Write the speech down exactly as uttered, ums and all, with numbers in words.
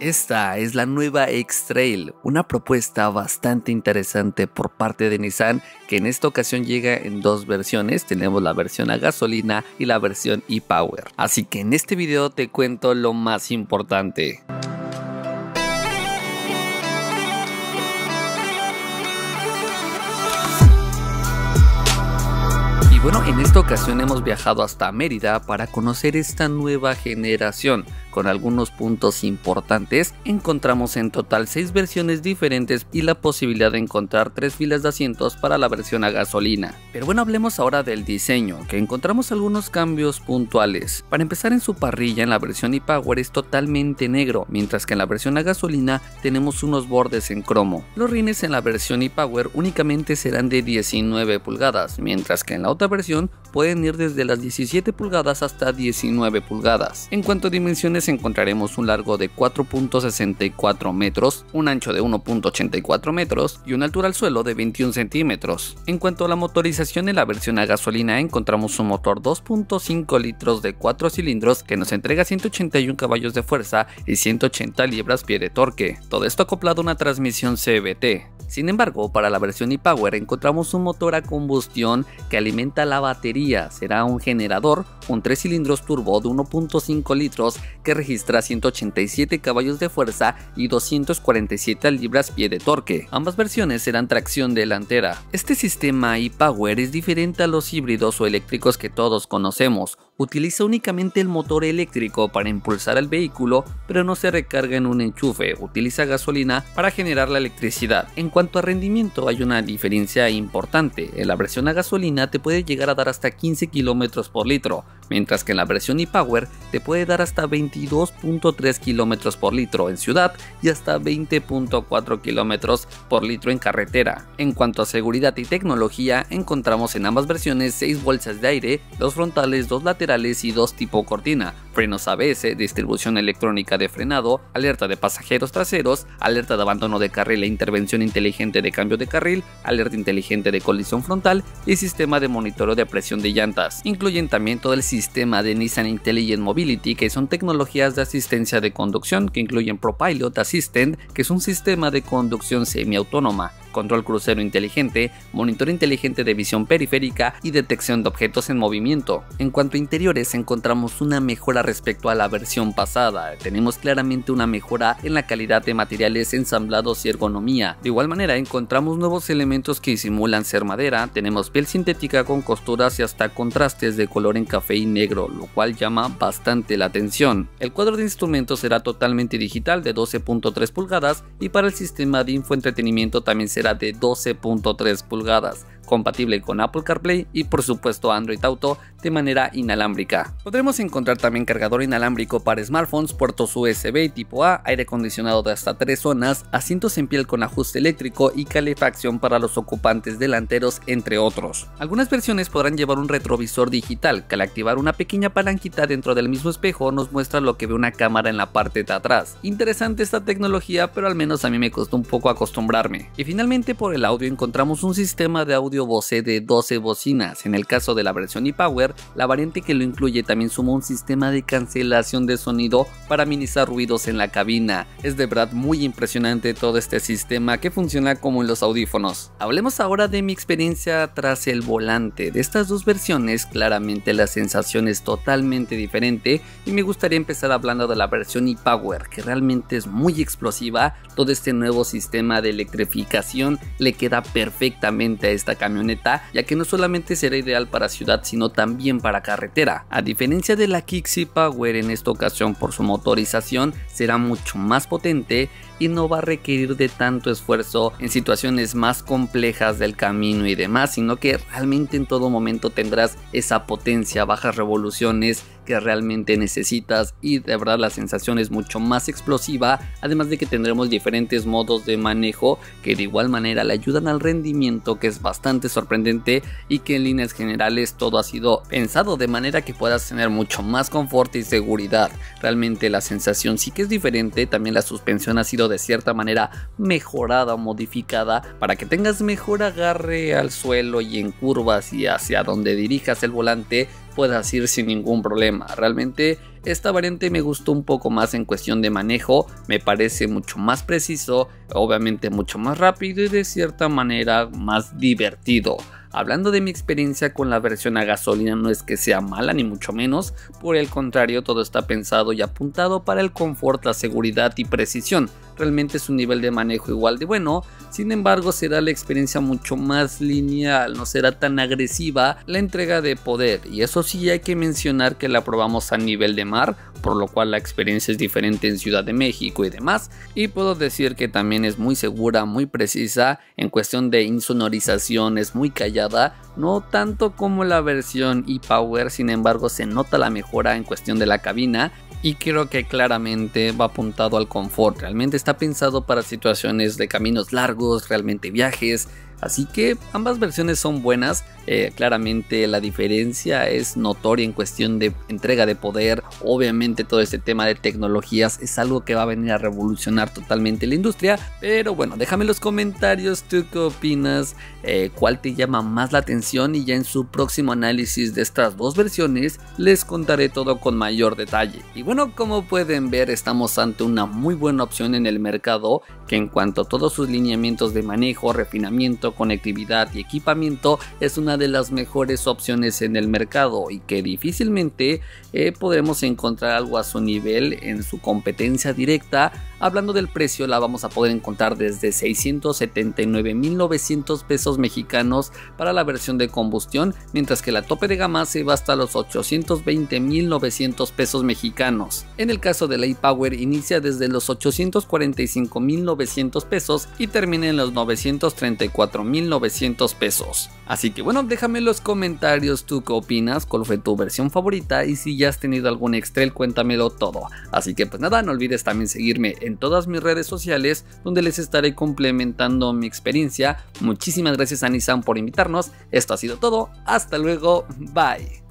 Esta es la nueva X-Trail, una propuesta bastante interesante por parte de Nissan, que en esta ocasión llega en dos versiones. Tenemos la versión a gasolina y la versión e-POWER. Así que en este video te cuento lo más importante. Bueno, en esta ocasión hemos viajado hasta Mérida para conocer esta nueva generación. Con algunos puntos importantes, encontramos en total seis versiones diferentes y la posibilidad de encontrar tres filas de asientos para la versión a gasolina. Pero bueno, hablemos ahora del diseño, que encontramos algunos cambios puntuales. Para empezar, en su parrilla, en la versión e-POWER es totalmente negro, mientras que en la versión a gasolina tenemos unos bordes en cromo. Los rines en la versión e-POWER únicamente serán de diecinueve pulgadas, mientras que en la otra versión pueden ir desde las diecisiete pulgadas hasta diecinueve pulgadas. En cuanto a dimensiones, encontraremos un largo de cuatro punto sesenta y cuatro metros, un ancho de uno punto ochenta y cuatro metros y una altura al suelo de veintiún centímetros. En cuanto a la motorización, en la versión a gasolina encontramos un motor dos punto cinco litros de cuatro cilindros que nos entrega ciento ochenta y un caballos de fuerza y ciento ochenta libras-pie de torque, todo esto acoplado a una transmisión C V T. Sin embargo, para la versión e-POWER encontramos un motor a combustión que alimenta la batería. Será un generador con tres cilindros turbo de uno punto cinco litros que registra ciento ochenta y siete caballos de fuerza y doscientas cuarenta y siete libras-pie de torque. Ambas versiones serán tracción delantera. Este sistema e-POWER es diferente a los híbridos o eléctricos que todos conocemos. Utiliza únicamente el motor eléctrico para impulsar el vehículo, pero no se recarga en un enchufe. Utiliza gasolina para generar la electricidad. En cuanto a rendimiento, hay una diferencia importante. En la versión a gasolina te puede llegar a dar hasta quince kilómetros por litro, mientras que en la versión e-POWER te puede dar hasta veintidós punto tres kilómetros por litro en ciudad y hasta veinte punto cuatro kilómetros por litro en carretera. En cuanto a seguridad y tecnología, encontramos en ambas versiones seis bolsas de aire, dos frontales, dos laterales y dos tipo cortina, frenos A B S, distribución electrónica de frenado, alerta de pasajeros traseros, alerta de abandono de carril e intervención inteligente de cambio de carril, alerta inteligente de colisión frontal y sistema de monitoreo de presión de llantas. Incluyen también todo el sistema de Nissan Intelligent Mobility, que son tecnologías de asistencia de conducción que incluyen ProPilot Assistant, que es un sistema de conducción semiautónoma, control crucero inteligente, monitor inteligente de visión periférica y detección de objetos en movimiento. En cuanto a interiores, encontramos una mejora respecto a la versión pasada. Tenemos claramente una mejora en la calidad de materiales ensamblados y ergonomía. De igual manera, encontramos nuevos elementos que simulan ser madera. Tenemos piel sintética con costuras y hasta contrastes de color en café y negro, lo cual llama bastante la atención. El cuadro de instrumentos será totalmente digital de doce punto tres pulgadas y para el sistema de infoentretenimiento también será Será de doce punto tres pulgadas, compatible con Apple CarPlay y por supuesto Android Auto de manera inalámbrica. Podremos encontrar también cargador inalámbrico para smartphones, puertos U S B tipo A, aire acondicionado de hasta tres zonas, asientos en piel con ajuste eléctrico y calefacción para los ocupantes delanteros, entre otros. Algunas versiones podrán llevar un retrovisor digital, que al activar una pequeña palanquita dentro del mismo espejo nos muestra lo que ve una cámara en la parte de atrás. Interesante esta tecnología, pero al menos a mí me costó un poco acostumbrarme. Y finalmente, por el audio, encontramos un sistema de audio Bose de doce bocinas. En el caso de la versión e-POWER, la variante que lo incluye también suma un sistema de cancelación de sonido para minimizar ruidos en la cabina. Es de verdad muy impresionante todo este sistema que funciona como en los audífonos. Hablemos ahora de mi experiencia tras el volante. De estas dos versiones, claramente la sensación es totalmente diferente y me gustaría empezar hablando de la versión e-POWER, que realmente es muy explosiva. Todo este nuevo sistema de electrificación le queda perfectamente a esta camioneta, ya que no solamente será ideal para ciudad sino también para carretera. A diferencia de la e-POWER, en esta ocasión por su motorización será mucho más potente y no va a requerir de tanto esfuerzo en situaciones más complejas del camino y demás, sino que realmente en todo momento tendrás esa potencia, bajas revoluciones que realmente necesitas, y de verdad la sensación es mucho más explosiva, además de que tendremos diferentes modos de manejo que de igual manera le ayudan al rendimiento, que es bastante sorprendente y que en líneas generales todo ha sido pensado de manera que puedas tener mucho más confort y seguridad. Realmente la sensación sí que es diferente, también la suspensión ha sido de cierta manera mejorada o modificada para que tengas mejor agarre al suelo y en curvas, y hacia donde dirijas el volante puedas ir sin ningún problema. Realmente esta variante me gustó un poco más en cuestión de manejo, me parece mucho más preciso, obviamente mucho más rápido y de cierta manera más divertido. Hablando de mi experiencia con la versión a gasolina, no es que sea mala ni mucho menos, por el contrario, todo está pensado y apuntado para el confort, la seguridad y precisión. Realmente es un nivel de manejo igual de bueno, sin embargo será la experiencia mucho más lineal, no será tan agresiva la entrega de poder, y eso sí hay que mencionar que la probamos a nivel de mar, por lo cual la experiencia es diferente en Ciudad de México y demás, y puedo decir que también es muy segura, muy precisa, en cuestión de insonorización es muy callada, no tanto como la versión e-POWER, sin embargo se nota la mejora en cuestión de la cabina, y creo que claramente va apuntado al confort, realmente está pensado para situaciones de caminos largos, realmente viajes, así que ambas versiones son buenas, eh, claramente la diferencia es notoria en cuestión de entrega de poder, obviamente todo este tema de tecnologías es algo que va a venir a revolucionar totalmente la industria, pero bueno, déjame en los comentarios tú qué opinas, eh, cuál te llama más la atención y ya en su próximo análisis de estas dos versiones les contaré todo con mayor detalle. Y bueno, como pueden ver estamos ante una muy buena opción en el mercado que en cuanto a todos sus lineamientos de manejo, refinamiento, conectividad y equipamiento es una de las mejores opciones en el mercado y que difícilmente eh, podremos encontrar algo a su nivel en su competencia directa. Hablando del precio, la vamos a poder encontrar desde seiscientos setenta y nueve mil novecientos pesos mexicanos para la versión de combustión, mientras que la tope de gama se va hasta los ochocientos veinte mil novecientos pesos mexicanos. En el caso de la e-POWER inicia desde los ochocientos cuarenta y cinco mil novecientos pesos y termina en los novecientos treinta y cuatro mil novecientos pesos. Así que bueno, déjame en los comentarios tú qué opinas, cuál fue tu versión favorita y si ya has tenido algún X-Trail, cuéntamelo todo. Así que pues nada, no olvides también seguirme en todas mis redes sociales donde les estaré complementando mi experiencia. Muchísimas gracias a Nissan por invitarnos, esto ha sido todo, hasta luego, bye.